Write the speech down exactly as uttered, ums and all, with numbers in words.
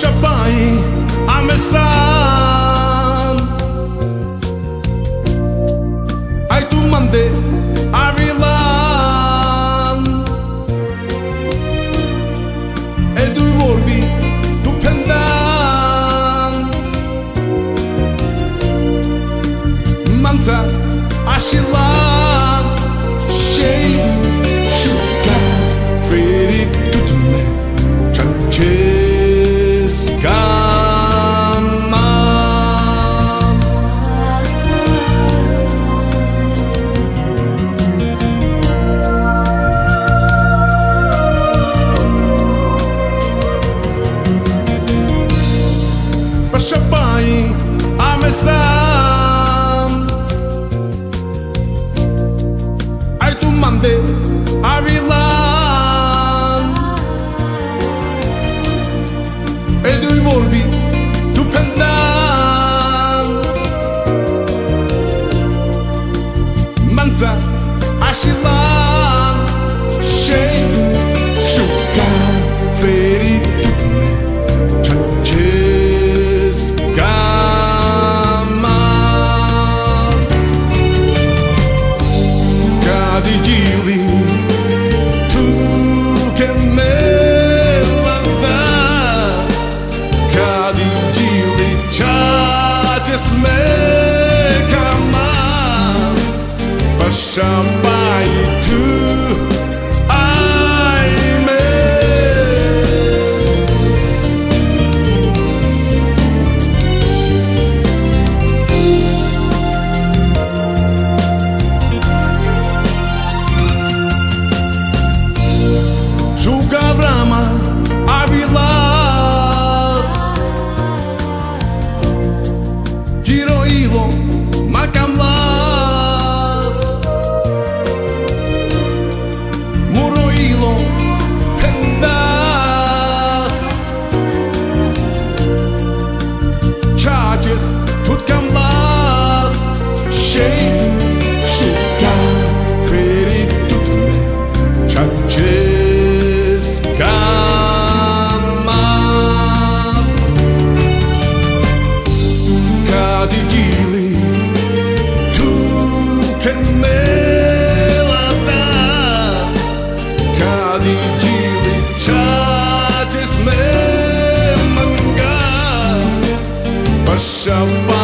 Shabai, I'm a son. I do Monday, I rely. I do Orbi, do Pendan. Manta, Ashilan, Shay, Shuka, Fredi, Tutme, Chanche. I'm a son. I do Monday, I rely. I do Volvi, do Pendan. Manza, Ashilan, Shay, Shuka, Feri, Tutne. Shabai tu aime. Juga Brahma Avilas Giro Ilo Makamla Shabai.